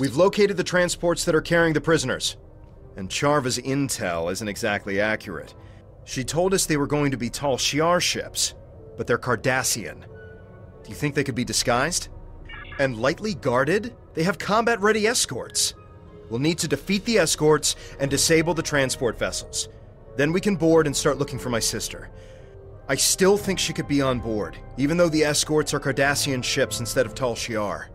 We've located the transports that are carrying the prisoners. And Charva's intel isn't exactly accurate. She told us they were going to be Tal Shiar ships, but they're Cardassian. Do you think they could be disguised? And lightly guarded? They have combat-ready escorts. We'll need to defeat the escorts and disable the transport vessels. Then we can board and start looking for my sister. I still think she could be on board, even though the escorts are Cardassian ships instead of Tal Shiar.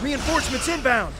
Reinforcements inbound!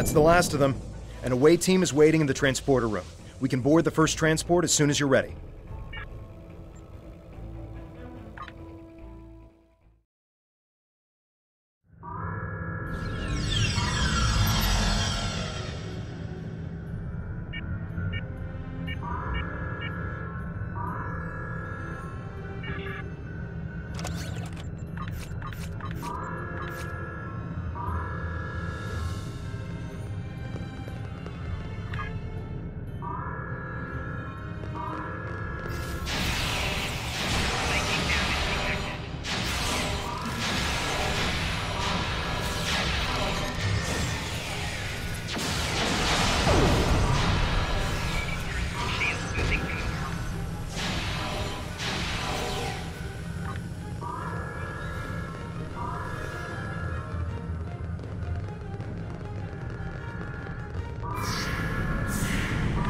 That's the last of them. An away team is waiting in the transporter room. We can board the first transport as soon as you're ready.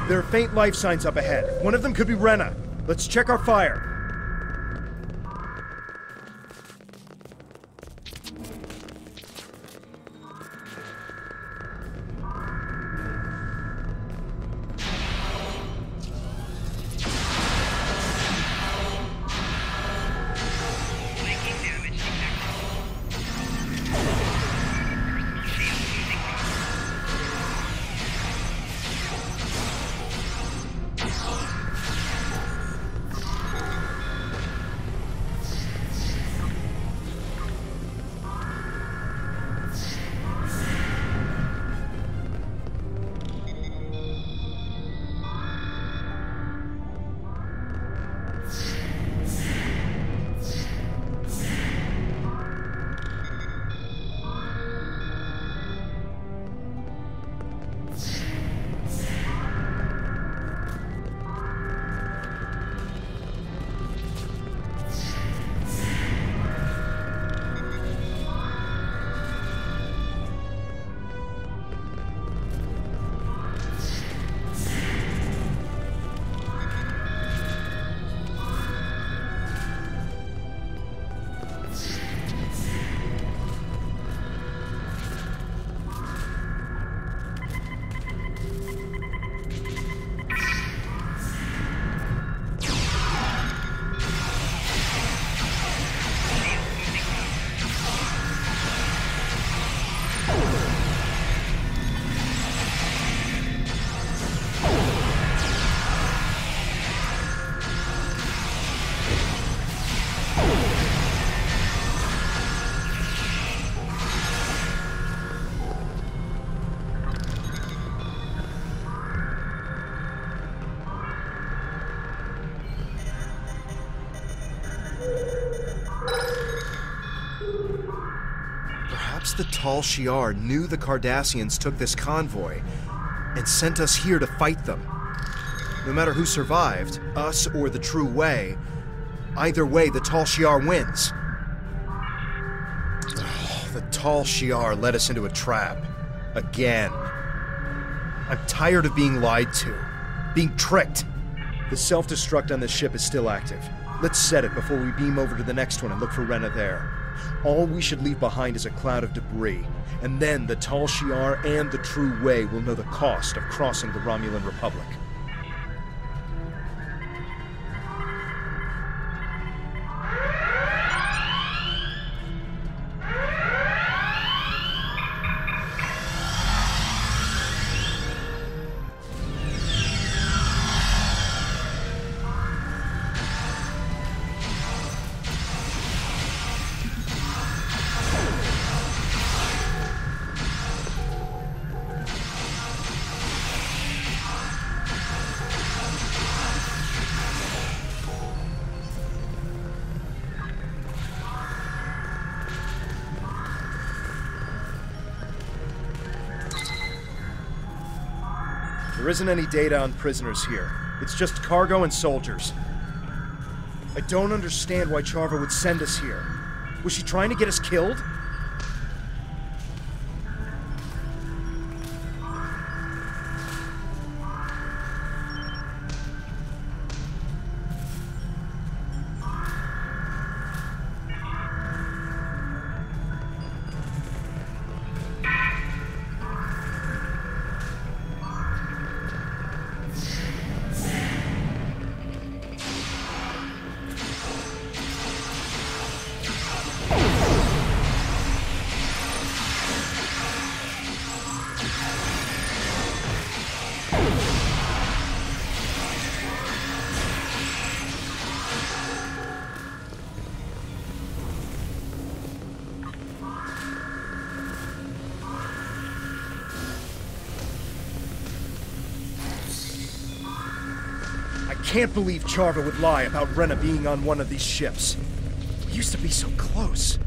There are faint life signs up ahead. One of them could be Rena. Let's check our fire. The Tal Shiar knew the Cardassians took this convoy and sent us here to fight them. No matter who survived, us or the True Way, either way the Tal Shiar wins. Oh, the Tal Shiar led us into a trap. Again. I'm tired of being lied to, being tricked. The self-destruct on this ship is still active. Let's set it before we beam over to the next one and look for Rena there. All we should leave behind is a cloud of debris, and then the Tal Shiar and the True Way will know the cost of crossing the Romulan Republic. There isn't any data on prisoners here. It's just cargo and soldiers. I don't understand why Charva would send us here. Was she trying to get us killed? can't believe Charva would lie about Rena being on one of these ships. We used to be so close.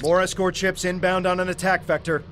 More escort ships inbound on an attack vector.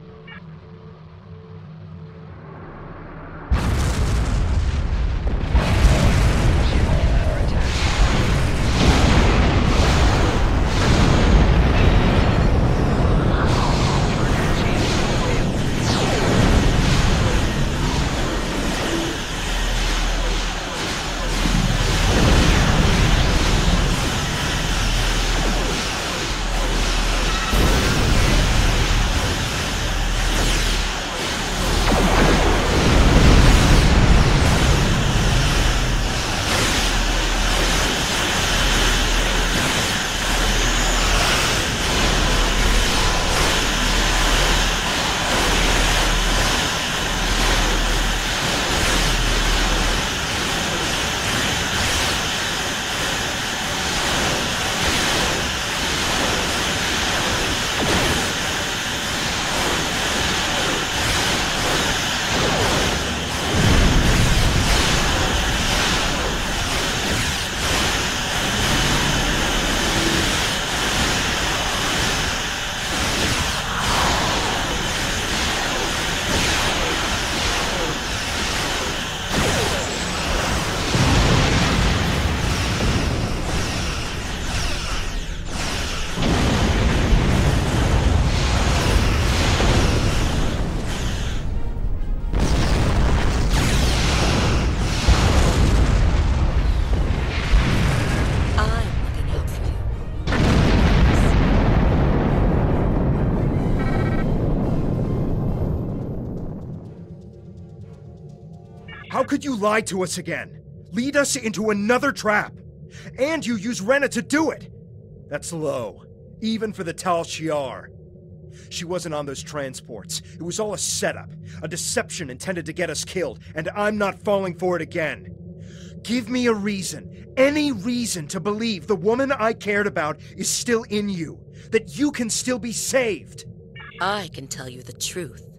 could you lie to us again? Lead us into another trap! And you use Rena to do it! That's low, even for the Tal Shiar. She wasn't on those transports. It was all a setup, a deception intended to get us killed, and I'm not falling for it again. Give me a reason, any reason to believe the woman I cared about is still in you, that you can still be saved. I can tell you the truth.